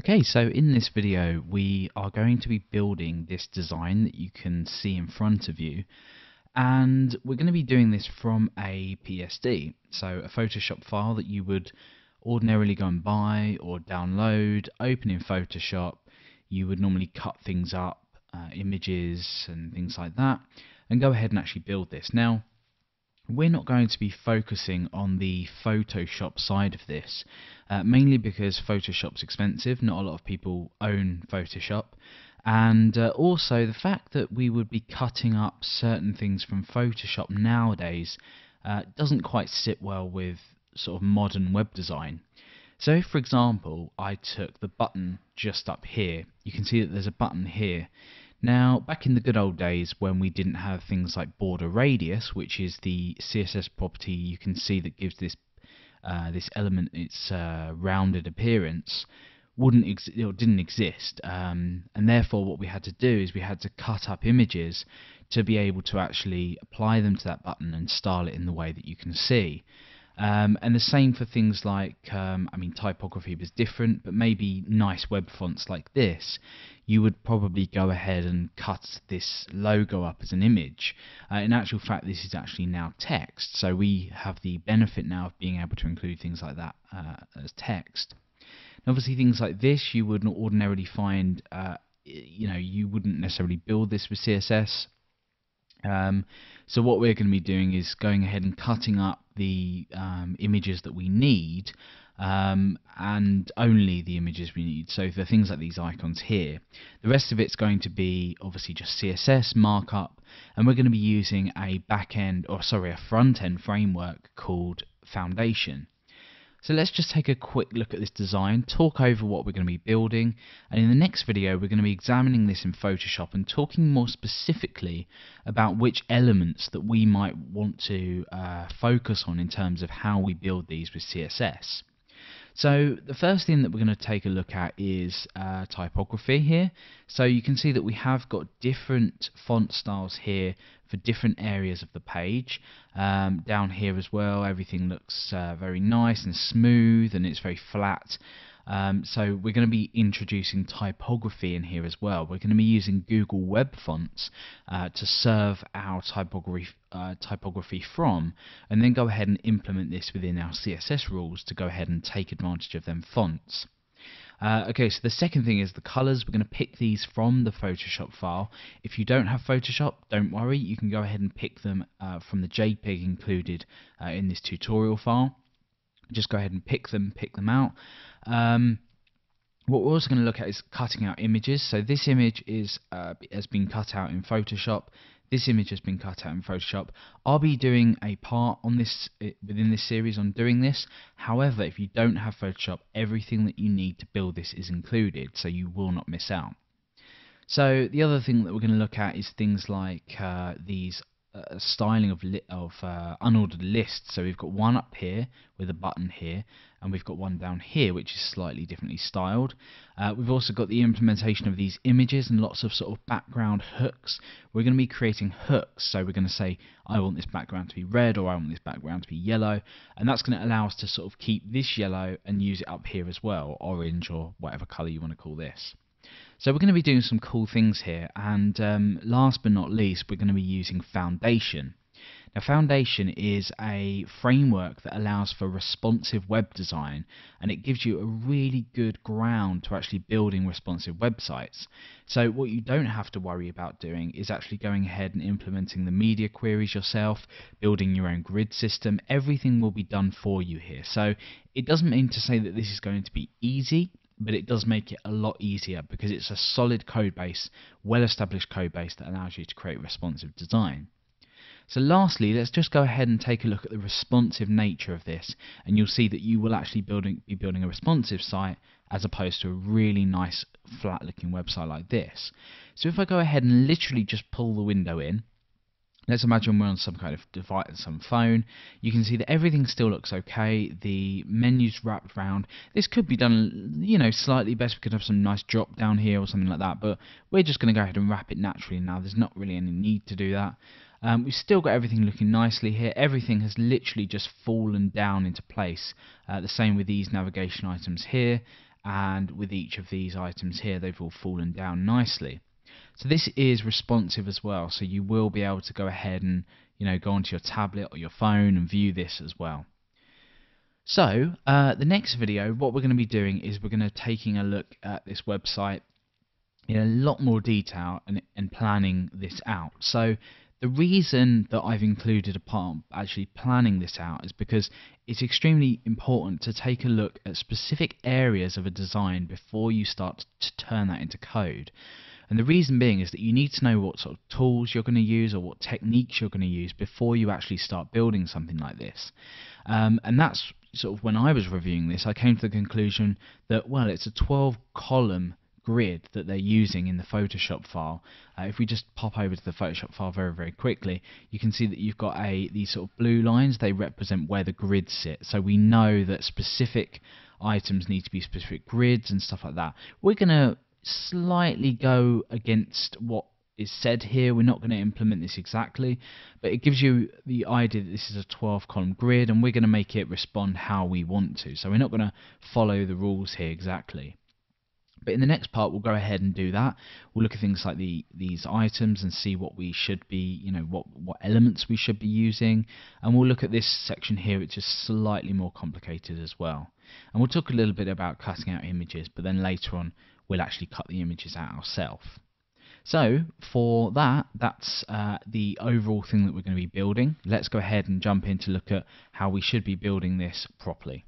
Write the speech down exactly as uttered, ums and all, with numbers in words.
Okay, so in this video we are going to be building this design that you can see in front of you, and we're going to be doing this from a P S D, so a Photoshop file that you would ordinarily go and buy or download, open in Photoshop. You would normally cut things up, uh, images and things like that, and go ahead and actually build this. Now, we're not going to be focusing on the Photoshop side of this, uh, mainly because Photoshop's expensive, not a lot of people own Photoshop, and uh, also the fact that we would be cutting up certain things from Photoshop nowadays uh, doesn't quite sit well with sort of modern web design. So if, for example, I took the button just up here, you can see that there's a button here. Now, back in the good old days when we didn't have things like border radius, which is the C S S property you can see that gives this uh, this element its uh, rounded appearance, wouldn't ex or didn't exist, um, and therefore what we had to do is we had to cut up images to be able to actually apply them to that button and style it in the way that you can see. Um, and the same for things like, um, I mean, typography was different, but maybe nice web fonts like this, you would probably go ahead and cut this logo up as an image. Uh, in actual fact, this is actually now text, so we have the benefit now of being able to include things like that uh, as text. And obviously, things like this you wouldn't ordinarily find, uh, you know, you wouldn't necessarily build this with C S S. Um, so what we're going to be doing is going ahead and cutting up the um, images that we need, um, and only the images we need, so the things like these icons here. The rest of it's going to be obviously just C S S markup, and we're going to be using a back-end, or sorry, a front-end framework called Foundation. So let's just take a quick look at this design, talk over what we're going to be building, and in the next video we're going to be examining this in Photoshop and talking more specifically about which elements that we might want to uh, focus on in terms of how we build these with C S S. So the first thing that we're going to take a look at is uh, typography here. So you can see that we have got different font styles here for different areas of the page. Um, down here as well, everything looks uh, very nice and smooth, and it's very flat. Um, so we're going to be introducing typography in here as well. We're going to be using Google Web Fonts uh, to serve our typography, uh, typography from, and then go ahead and implement this within our C S S rules to go ahead and take advantage of them fonts. Uh, okay, so the second thing is the colors. We're going to pick these from the Photoshop file. If you don't have Photoshop, don't worry. You can go ahead and pick them uh, from the JPEG included uh, in this tutorial file. Just go ahead and pick them, pick them out. Um, what we're also going to look at is cutting out images. So this image is uh, has been cut out in Photoshop. This image has been cut out in Photoshop. I'll be doing a part on this within this series on doing this. However, if you don't have Photoshop, everything that you need to build this is included, so you will not miss out. So the other thing that we're going to look at is things like uh, these Uh, styling of, li of uh, unordered lists. So we've got one up here with a button here, and we've got one down here which is slightly differently styled. Uh, we've also got the implementation of these images and lots of sort of background hooks. We're going to be creating hooks, so we're going to say I want this background to be red, or I want this background to be yellow, and that's going to allow us to sort of keep this yellow and use it up here as well, orange or whatever color you want to call this. So we're going to be doing some cool things here, and um, last but not least, we're going to be using Foundation. Now, Foundation is a framework that allows for responsive web design, and it gives you a really good ground to actually building responsive websites. So what you don't have to worry about doing is actually going ahead and implementing the media queries yourself, building your own grid system. Everything will be done for you here. So it doesn't mean to say that this is going to be easy, but it does make it a lot easier because it's a solid code base, well-established code base that allows you to create responsive design. So lastly, let's just go ahead and take a look at the responsive nature of this, and you'll see that you will actually building, be building a responsive site as opposed to a really nice flat-looking website like this. So if I go ahead and literally just pull the window in, let's imagine we're on some kind of device, some phone. You can see that everything still looks okay. The menu's wrapped around. This could be done, you know, slightly best. We could have some nice drop down here or something like that, but we're just going to go ahead and wrap it naturally now. There's not really any need to do that. Um, we've still got everything looking nicely here. Everything has literally just fallen down into place. Uh, the same with these navigation items here. and with each of these items here they've all fallen down nicely. So this is responsive as well, so you will be able to go ahead and, you know, go onto your tablet or your phone and view this as well. So uh, the next video, what we're going to be doing is we're going to taking a look at this website in a lot more detail and, and planning this out. So the reason that I've included a part actually planning this out is because it's extremely important to take a look at specific areas of a design before you start to turn that into code. And the reason being is that you need to know what sort of tools you're going to use or what techniques you're going to use before you actually start building something like this. Um, and that's sort of when I was reviewing this, I came to the conclusion that, well, it's a twelve column grid that they're using in the Photoshop file. Uh, if we just pop over to the Photoshop file very very quickly, you can see that you've got a these sort of blue lines. They represent where the grids sit, so we know that specific items need to be specific grids and stuff like that. We're going to slightly go against what is said here. We're not going to implement this exactly, but it gives you the idea that this is a twelve column grid, and we're going to make it respond how we want to, so we're not going to follow the rules here exactly. But in the next part, we'll go ahead and do that. We'll look at things like the these items and see what we should be, you know, what what elements we should be using. And we'll look at this section here, which is slightly more complicated as well. And we'll talk a little bit about cutting out images, but then later on, we'll actually cut the images out ourselves. So for that, that's uh, the overall thing that we're going to be building. Let's go ahead and jump in to look at how we should be building this properly.